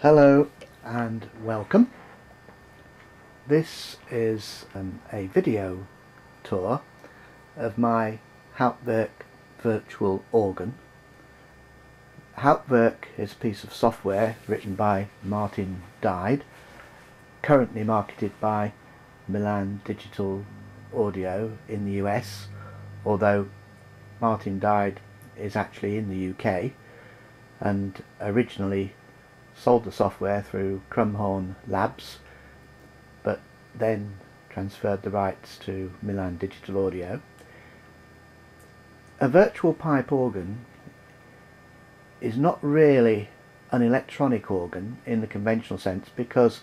Hello and welcome. This is a video tour of my Hauptwerk virtual organ. Hauptwerk is a piece of software written by Martin Dyde, currently marketed by Milan Digital Audio in the US, although Martin Dyde is actually in the UK and originally sold the software through Crumhorn Labs, but then transferred the rights to Milan Digital Audio. A virtual pipe organ is not really an electronic organ in the conventional sense because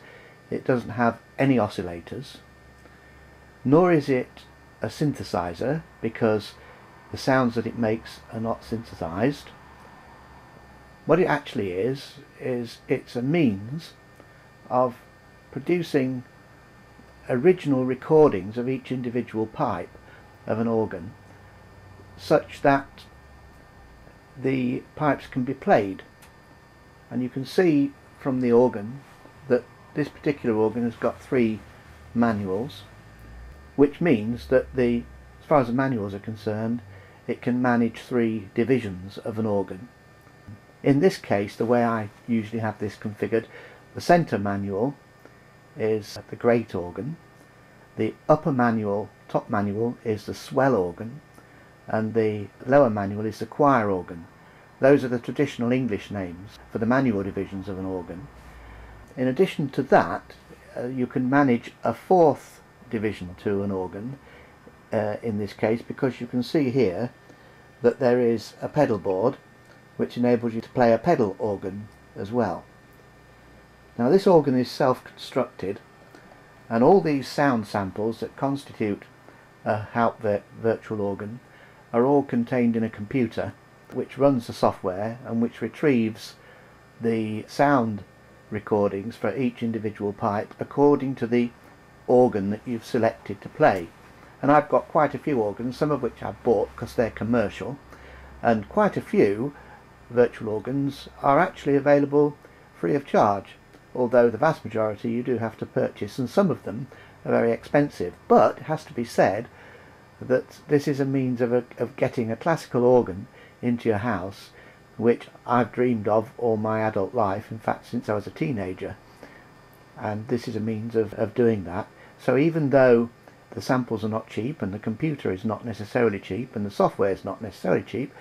it doesn't have any oscillators, nor is it a synthesizer because the sounds that it makes are not synthesized. What it actually is it's a means of producing original recordings of each individual pipe of an organ such that the pipes can be played, and you can see from the organ that this particular organ has got three manuals, which means that as far as the manuals are concerned, it can manage three divisions of an organ. In this case, the way I usually have this configured, the centre manual is the great organ, the upper manual, top manual, is the swell organ, and the lower manual is the choir organ. Those are the traditional English names for the manual divisions of an organ. In addition to that, you can manage a fourth division to an organ in this case, because you can see here that there is a pedal board which enables you to play a pedal organ as well. Now this organ is self-constructed, and all these sound samples that constitute a Hauptwerk virtual organ are all contained in a computer which runs the software and which retrieves the sound recordings for each individual pipe according to the organ that you've selected to play. And I've got quite a few organs, some of which I've bought because they're commercial, and quite a few virtual organs are actually available free of charge, although the vast majority you do have to purchase, and some of them are very expensive. But it has to be said that this is a means of getting a classical organ into your house, which I've dreamed of all my adult life, in fact since I was a teenager, and this is a means of doing that. So even though the samples are not cheap, and the computer is not necessarily cheap, and the software is not necessarily cheap,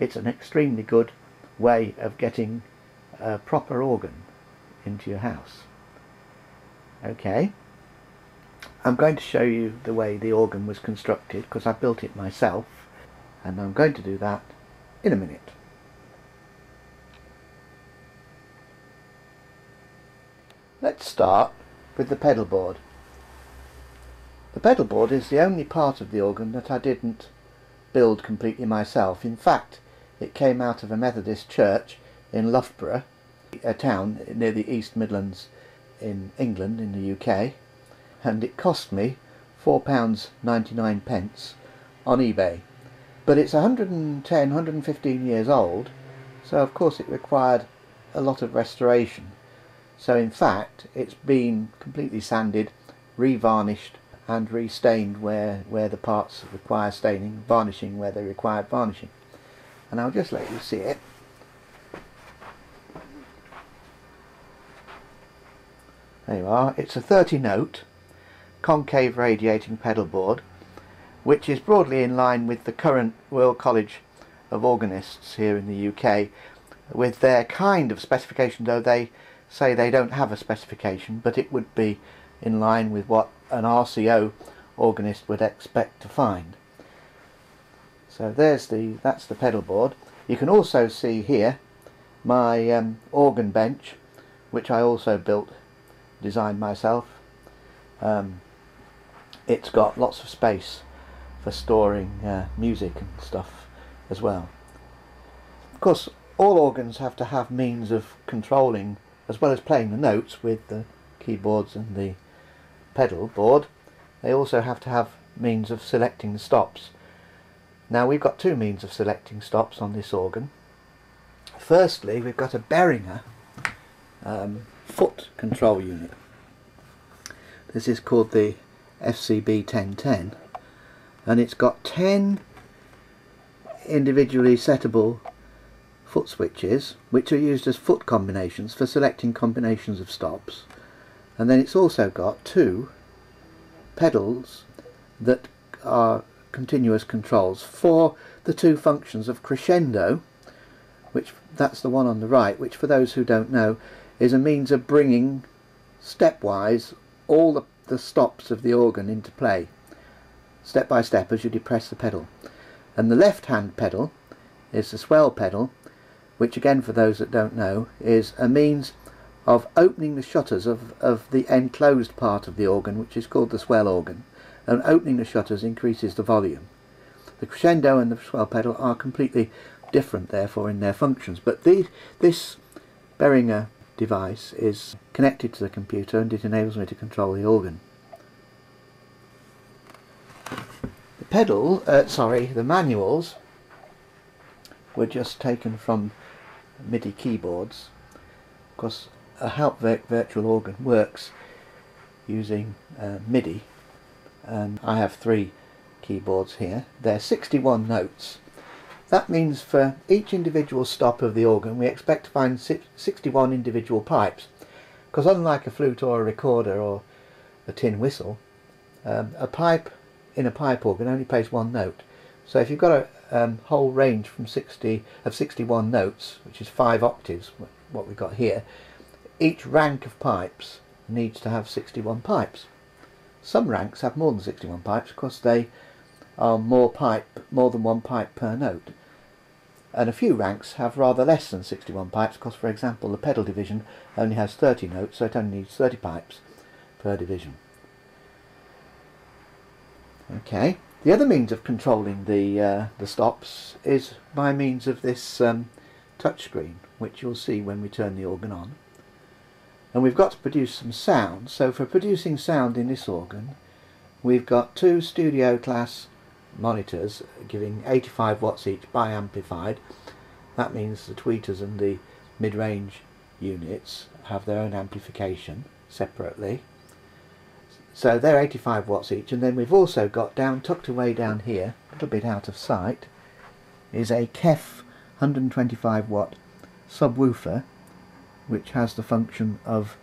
it's an extremely good way of getting a proper organ into your house. Okay, I'm going to show you the way the organ was constructed because I built it myself, and I'm going to do that in a minute. Let's start with the pedal board. The pedal board is the only part of the organ that I didn't build completely myself. In fact, it came out of a Methodist church in Loughborough, a town near the East Midlands in England, in the UK, and it cost me £4.99 on eBay. But it's 115 years old, so of course it required a lot of restoration. So in fact, it's been completely sanded, re-varnished and re-stained where the parts require staining, varnishing where they require varnishing. And I'll just let you see it. There you are. It's a 30-note concave radiating pedal board, which is broadly in line with the current Royal College of Organists here in the UK, with their kind of specification, though they say they don't have a specification, but it would be in line with what an RCO organist would expect to find. So that's the pedal board. You can also see here my organ bench, which I also designed myself. It's got lots of space for storing music and stuff as well. Of course, all organs have to have means of controlling as well as playing the notes with the keyboards and the pedal board. They also have to have means of selecting the stops. Now we've got two means of selecting stops on this organ. Firstly, we've got a Behringer foot control unit. This is called the FCB 1010, and it's got 10 individually settable foot switches, which are used as foot combinations for selecting combinations of stops. And then it's also got 2 pedals that are continuous controls for the 2 functions of crescendo, which that's the one on the right, which for those who don't know is a means of bringing stepwise all the stops of the organ into play, step by step, as you depress the pedal. And the left hand pedal is the swell pedal, which again, for those that don't know, is a means of opening the shutters of the enclosed part of the organ, which is called the swell organ, and opening the shutters increases the volume. The crescendo and the swell pedal are completely different, therefore, in their functions, but this Behringer device is connected to the computer and it enables me to control the organ. The manuals were just taken from MIDI keyboards, because a Hauptwerk virtual organ works using MIDI, and I have 3 keyboards here. They're 61 notes. That means for each individual stop of the organ we expect to find 61 individual pipes, because unlike a flute or a recorder or a tin whistle, a pipe in a pipe organ only plays 1 note. So if you've got a whole range from 61 notes, which is 5 octaves, what we've got here, each rank of pipes needs to have 61 pipes. Some ranks have more than 61 pipes because they are more than 1 pipe per note, and a few ranks have rather less than 61 pipes because, for example, the pedal division only has 30 notes, so it only needs 30 pipes per division. Okay. The other means of controlling the stops is by means of this touchscreen, which you'll see when we turn the organ on. And we've got to produce some sound, so for producing sound in this organ we've got 2 studio class monitors giving 85 watts each bi-amplified. That means the tweeters and the mid-range units have their own amplification separately. So they're 85 watts each, and then we've also got tucked away down here, a little bit out of sight, is a KEF 125 watt subwoofer, which has the function of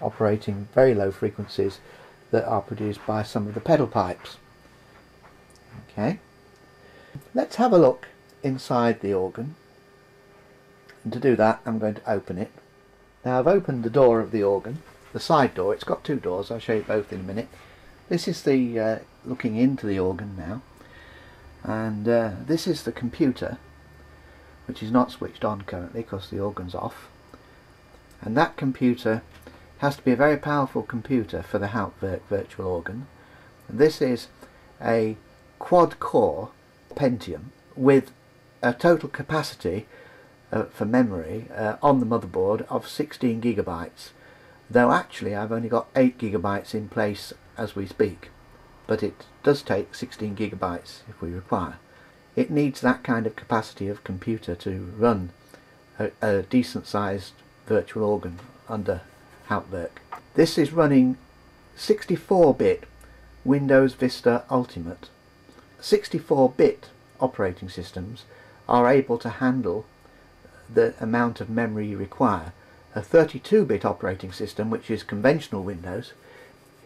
operating very low frequencies that are produced by some of the pedal pipes. Okay, let's have a look inside the organ, and to do that I'm going to open it. Now I've opened the door of the organ, the side door. It's got 2 doors, I'll show you both in a minute. This is the looking into the organ now, and this is the computer, which is not switched on currently because the organ's off, and that computer has to be a very powerful computer for the Hauptwerk virtual organ. And this is a quad core Pentium with a total capacity for memory on the motherboard of 16 gigabytes, though actually I've only got 8 gigabytes in place as we speak, but it does take 16 gigabytes if we require. It needs that kind of capacity of computer to run a decent sized virtual organ under Hauptwerk. This is running 64-bit Windows Vista Ultimate. 64-bit operating systems are able to handle the amount of memory you require. A 32-bit operating system, which is conventional Windows,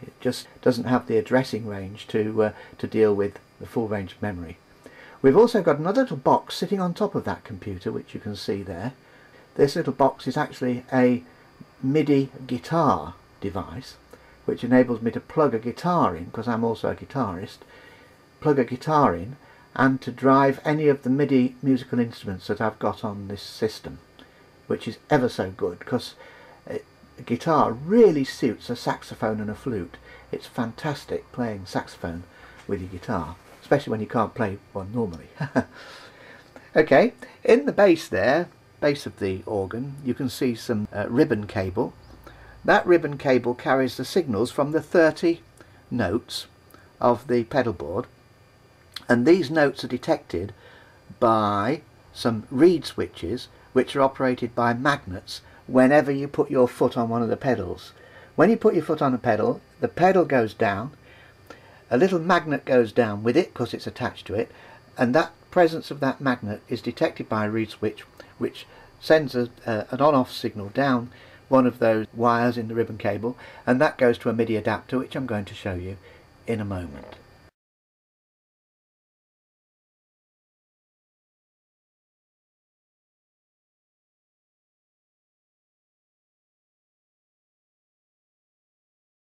it just doesn't have the addressing range to deal with the full range of memory. We've also got another little box sitting on top of that computer, which you can see there. This little box is actually a MIDI guitar device, which enables me to plug a guitar in, because I'm also a guitarist, plug a guitar in, and to drive any of the MIDI musical instruments that I've got on this system, which is ever so good, because a guitar really suits a saxophone and a flute. It's fantastic playing saxophone with your guitar, especially when you can't play one normally. Okay, in the base there, base of the organ, you can see some ribbon cable. That ribbon cable carries the signals from the 30 notes of the pedal board, and these notes are detected by some reed switches, which are operated by magnets whenever you put your foot on one of the pedals. When you put your foot on a pedal, the pedal goes down, a little magnet goes down with it because it's attached to it, and that presence of that magnet is detected by a reed switch, which sends an on-off signal down one of those wires in the ribbon cable, and that goes to a MIDI adapter, which I'm going to show you in a moment.